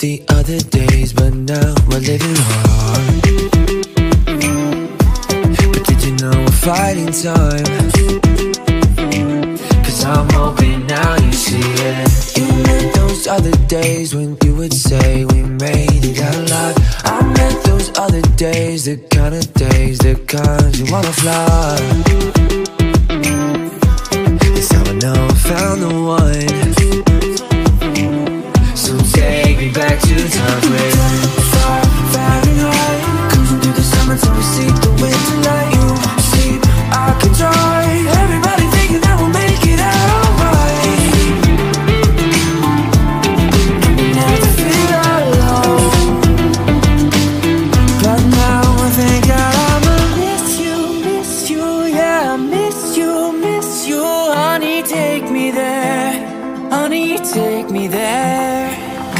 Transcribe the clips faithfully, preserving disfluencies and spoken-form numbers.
the other days, but now we're living hard. But did you know we're fighting time? Cause I'm hoping now you see it. You meant those other days when you would say we made it out alive. I meant those other days, the kind of days, the kind you wanna fly. This time I know I found the one. Back to the time where far, far and high, cruising through the summer till we see the winter light. You sleep, I can try. Everybody thinking that we'll make it out alright. We never feel alone, but now I think I'ma miss you, miss you, yeah, I miss you, miss you. Honey, take me there, honey, take me there.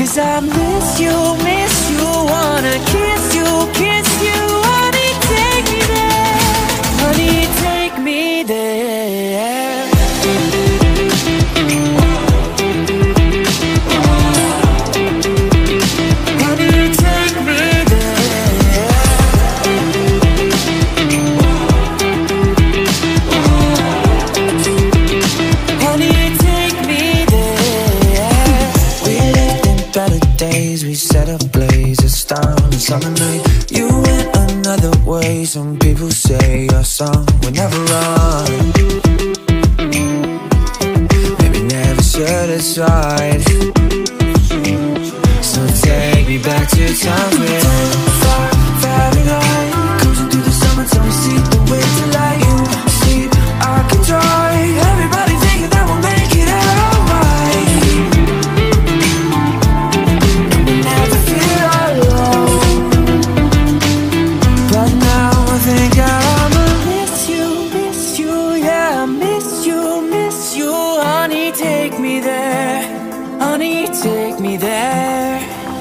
Cause I miss you, miss you, wanna kiss you, kiss you. Honey, take me there, honey, take me there. Honey, take me there. Honey, take me there. We lived in better days, we set ablaze, a storm, a summer night. You went another way, some people say our song will never run. Maybe never should have tried. So take me back to time when far, far and high, cruising through the summer till we see the winter light. You see, I can try. Everybody thinking that we'll make it out alright.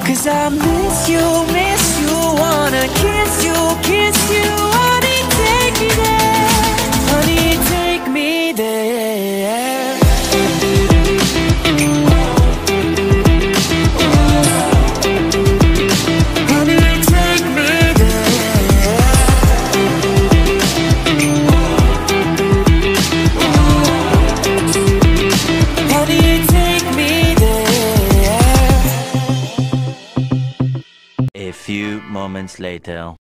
Cause I miss you, miss you, wanna kiss you, kiss you. Honey, take me there, honey, take me there. Honey, take me there. Honey, take me there. A few moments later.